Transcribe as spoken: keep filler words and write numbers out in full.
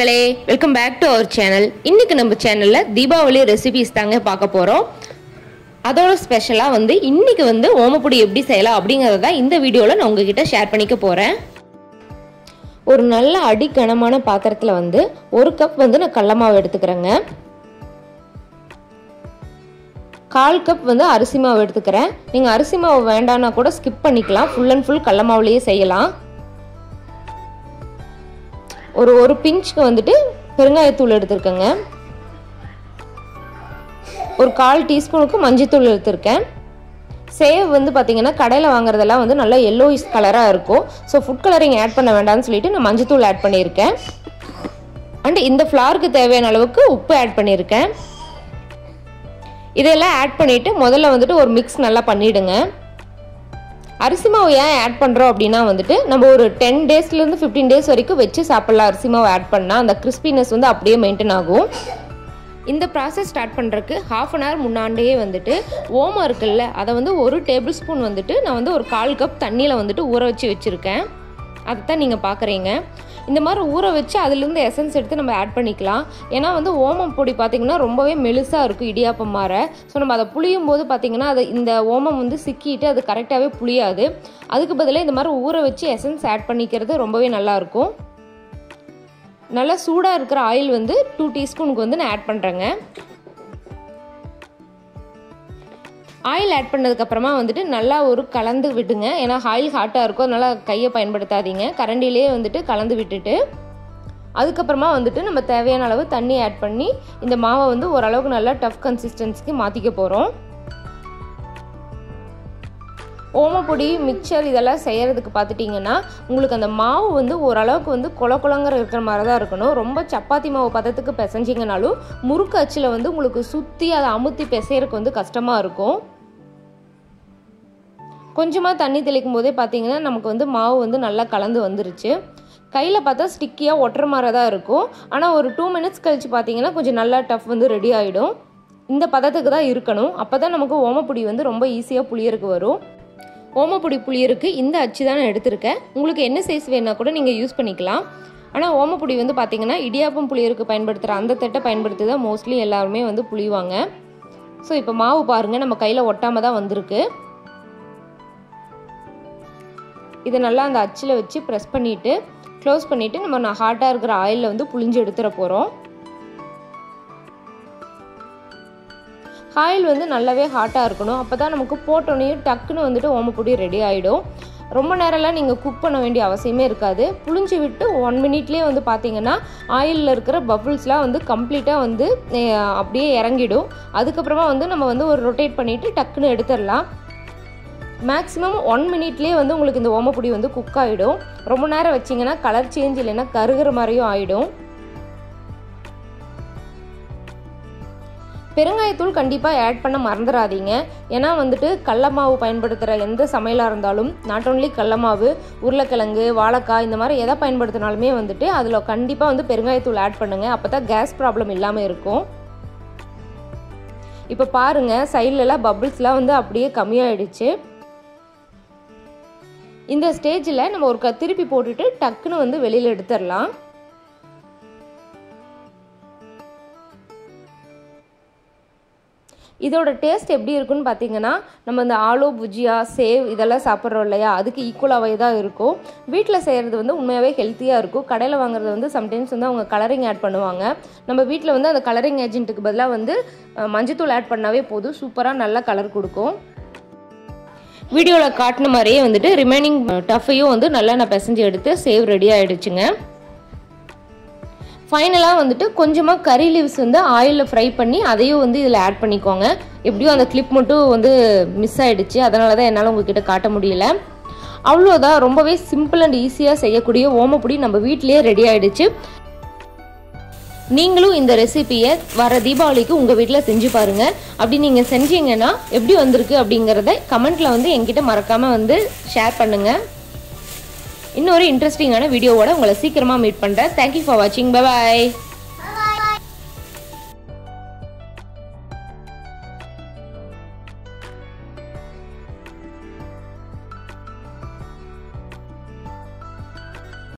Makale, welcome back to our channel. In the channel, Diwali recipes தாங்க பார்க்க போறோம். அதோட ஸ்பெஷலா வந்து இன்னைக்கு வந்து ஓமப்பொடி எப்படி செய்யலாம் அப்படிங்கறத இந்த வீடியோல நான் உங்ககிட்ட ஷேர் பண்ணிக்க போறேன். ஒரு நல்ல அடி கனமான பாத்திரத்துல வந்து ஒரு கப் வந்து நான் கடலை மாவு எடுத்துக்கறேங்க. கால் கப் வந்து அரிசி மாவு எடுத்துக்கறேன். நீங்க அரிசி மாவு வேண்டாம்னா கூட ஸ்கிப் பண்ணிக்கலாம். ஃபுல் அண்ட் ஃபுல் கடலை மாவுலயே செய்யலாம். ஒரு ஒரு பிஞ்ச்க்கு வந்துட்டு பெருங்காயத்தூள் எடுத்துக்கங்க. ஒரு கால் டீஸ்பூனுக்கு மஞ்சத்தூள் எடுத்துக்கேன். சேவ் வந்து பாத்தீங்கன்னா கடையில வாங்குறதெல்லாம் வந்து நல்ல yellowish கலரா இருக்கும். சோ ஃபுட் கலரிங் ஆட் பண்ண வேண்டாம்னு சொல்லிட்டு நான் மஞ்சத்தூள் ஆட் பண்ணியிருக்கேன். அண்ட் இந்த ஃப்ளாருக்கு தேவையான அளவுக்கு உப்பு ஆட் பண்ணியிருக்கேன். இதெல்லாம் ஆட் பண்ணிட்டு முதல்ல வந்துட்டு ஒரு மிக்ஸ் நல்லா பண்ணிடுங்க. அரிசி மாவு ஏன் ஆட் பண்றோம் அப்படினா வந்துட்டு நம்ம ஒரு ten டேஸ்ல இருந்து fifteen டேஸ் வரைக்கும் வெச்சு சாப்பிடலாம். அரிசி மாவு ஆட் பண்ணா அந்த கிறிஸ்பினஸ் வந்து அப்படியே மெயின்टेन ஆகும். இந்த process ஸ்டார்ட் பண்றதுக்கு half an hour முன்னாடியே வந்துட்டு ஓமம் இருக்குல்ல அத வந்து one tablespoon வந்துட்டு நான் வந்து ஒரு கால் கப் தண்ணில வந்துட்டு ஊற வச்சு வச்சிருக்கேன். அத தான் நீங்க பாக்குறீங்க. இந்த மாதிரி ஊற வச்சு அதில இருந்து எசன்ஸ் எடுத்து நம்ம ஆட் பண்ணிக்கலாம். ஏனா வந்து ஓமம் பொடி பாத்தீங்கன்னா ரொம்பவே மெலிசா இருக்கும் இடியாப்பம் மாதிரி. சோ நம்ம அத புளியும் போது பாத்தீங்கன்னா அது இந்த ஓமம் வந்து சிக்கிட்டு அது கரெக்ட்டாவே புளியாது. அதுக்கு பதிலா இந்த மாதிரி ஊற வச்சு எசன்ஸ் ஆட் பண்ணிக்கிறது ரொம்பவே நல்லா இருக்கும். நல்ல சூடா இருக்கிற ஆயில் வந்து two teaspoonக்கு வந்து நான் ஆட் பண்றேங்க. ஆயில் ஆட் பண்ணதுக்கு அப்புறமா வந்துட்டு நல்லா ஒரு கலந்து விடுங்க. ஏனா ஆயில் ஹாட்டா இருக்கும், அதனால கையை பயன்படுத்தாதீங்க. கரண்டிலேயே வந்துட்டு கலந்து விட்டுட்டு அதுக்கு அப்புறமா வந்துட்டு நம்ம தேவையான அளவு தண்ணி ஆட் பண்ணி இந்த மாவை வந்து ஒரு அளவுக்கு நல்ல டஃப் கன்சிஸ்டன்சிக்கு மாத்திக்க போறோம். ஓமப்பொடி மிக்சர் இதெல்லாம் செய்யறதுக்கு பார்த்துட்டீங்கன்னா உங்களுக்கு அந்த மாவு வந்து ஓரளவுக்கு வந்து கொலகொலங்கற இருக்கிற மாதிரி தான் இருக்கணும். ரொம்ப சப்பாத்தி மாவு பதத்துக்கு பிசைஞ்சிங்கனாலும் முறுக்கு அச்சில் வந்து உங்களுக்கு சுத்தி அதை அமுத்தி பிசையறதுக்கு வந்து கஷ்டமா இருக்கும். கொஞ்சமா தண்ணி தெளிக்கும் போதே பார்த்தீங்கன்னா நமக்கு வந்து மாவு வந்து நல்லா கலந்து வந்துருச்சு. கையில பார்த்தா ஸ்டிக்கியா ஒட்டுற மாதிரி தான் இருக்கும். ஆனால் ஒரு டூ மினிட்ஸ் கழிச்சு பார்த்தீங்கன்னா கொஞ்சம் நல்லா டஃப் வந்து ரெடி ஆயிடும். இந்த பதத்துக்கு தான் இருக்கணும். அப்பதான் நமக்கு ஓமப்பொடி வந்து ரொம்ப ஈஸியா புளியறதுக்கு வரும். ஓமப்பொடி புளியருக்கு இந்த அச்சு தான் நான் எடுத்துருக்கேன். உங்களுக்கு என்ன சைஸ் வேணா கூட நீங்கள் யூஸ் பண்ணிக்கலாம். ஆனால் ஓமப்பொடி வந்து பார்த்தீங்கன்னா இடியாப்பம் புளியருக்கு பயன்படுத்துகிற அந்த தட்டை பயன்படுத்தி தான் மோஸ்ட்லி எல்லாருமே வந்து புளிவாங்க. ஸோ இப்போ மாவு பாருங்கள், நம்ம கையில் ஒட்டாமல் தான் வந்திருக்கு. இதை நல்லா அந்த அச்சில் வச்சு ப்ரெஸ் பண்ணிவிட்டு க்ளோஸ் பண்ணிவிட்டு நம்ம நான் ஹாட்டாக இருக்கிற ஆயிலில் வந்து புளிஞ்சு எடுத்துட போகிறோம். ஆயில் வந்து நல்லாவே ஹாட்டாக இருக்கணும். அப்போ தான் நமக்கு போட்டோன்னே டக்குன்னு வந்துட்டு ஓமப்பொடி ரெடி ஆகிடும். ரொம்ப நேரம்லாம் நீங்கள் குக் பண்ண வேண்டிய அவசியமே இருக்காது. புளிஞ்சு விட்டு ஒன் மினிட்லேயே வந்து பார்த்தீங்கன்னா ஆயிலில் இருக்கிற பபுள்ஸ்லாம் வந்து கம்ப்ளீட்டாக வந்து அப்படியே இறங்கிடும். அதுக்கப்புறமா வந்து நம்ம வந்து ஒரு ரொட்டேட் பண்ணிவிட்டு டக்குன்னு எடுத்துடலாம். மேக்ஸிமம் ஒன் மினிட்லேயே வந்து உங்களுக்கு இந்த ஓமப்பொடி வந்து குக் ஆகிடும். ரொம்ப நேரம் வச்சிங்கன்னா கலர் சேஞ்ச் இல்லைன்னா கருகிற மாதிரியும் ஆகிடும். பெருங்காயத்தூள் கண்டிப்பாக ஆட் பண்ண மறந்துடாதீங்க. ஏன்னா வந்துட்டு கடல மாவு பயன்படுத்துகிற எந்த சமையலாக இருந்தாலும் நாட் ஓன்லி கடல மாவு, உருளைக்கிழங்கு, வாழைக்காய் இந்த மாதிரி எதை பயன்படுத்தினாலுமே வந்துட்டு அதில் கண்டிப்பாக வந்து பெருங்காயத்தூள் ஆட் பண்ணுங்கள். அப்போ தான் கேஸ் ப்ராப்ளம் இல்லாமல் இருக்கும். இப்போ பாருங்கள், சைட்லலாம் பபிள்ஸ்லாம் வந்து அப்படியே கம்மியாகிடுச்சு. இந்த ஸ்டேஜில் நம்ம ஒரு திருப்பி போட்டுட்டு டக்குன்னு வந்து வெளியில் எடுத்துடலாம். இதோட டேஸ்ட் எப்படி இருக்குன்னு பார்த்தீங்கன்னா நம்ம இந்த ஆலோ புஜியா சேவ் இதெல்லாம் சாப்பிட்றோம் இல்லையா, அதுக்கு ஈக்குவலாகவே தான் இருக்கும். வீட்டில் செய்கிறது வந்து உண்மையாகவே ஹெல்த்தியாக இருக்கும். கடையில் வாங்குறது வந்து சம்டைம்ஸ் வந்து அவங்க கலரிங் ஆட் பண்ணுவாங்க. நம்ம வீட்டில் வந்து அந்த கலரிங் ஏஜென்ட்டுக்கு பதிலாக வந்து மஞ்சத்தூள் ஆட் பண்ணாவே போதும், சூப்பராக நல்லா கலர் கொடுக்கும். வீடியோவில் காட்டின மாதிரியே வந்துட்டு ரிமைனிங் டஃபையும் வந்து நல்லா நான் பிசைஞ்சு எடுத்து சேவ் ரெடி ஆகிடுச்சுங்க. ஃபைனலாக வந்துட்டு கொஞ்சமாக கறி லீவ்ஸ் வந்து ஆயிலில் ஃப்ரை பண்ணி அதையும் வந்து இதில் ஆட் பண்ணிக்கோங்க. எப்படியும் அந்த கிளிப் மட்டும் வந்து மிஸ் ஆகிடுச்சு, அதனால தான் என்னால் உங்ககிட்ட காட்ட முடியல. அவ்வளோதான், ரொம்பவே சிம்பிள் அண்ட் ஈஸியாக செய்யக்கூடிய ஓமப்பொடி நம்ம வீட்டிலேயே ரெடி ஆகிடுச்சு. நீங்களும் இந்த ரெசிபியை வர தீபாவளிக்கு உங்கள் வீட்டில் செஞ்சு பாருங்கள். அப்படி நீங்கள் செஞ்சீங்கன்னா எப்படி வந்திருக்கு அப்படிங்கிறத கமெண்ட்டில் வந்து என்கிட்ட மறக்காமல் வந்து ஷேர் பண்ணுங்கள். இன்னொரு இன்ட்ரெஸ்டிங்கான வீடியோவோட உங்களை சீக்கிரமா மீட் பண்றேன். தேங்க்யூ ஃபார் வாட்சிங். Bye by.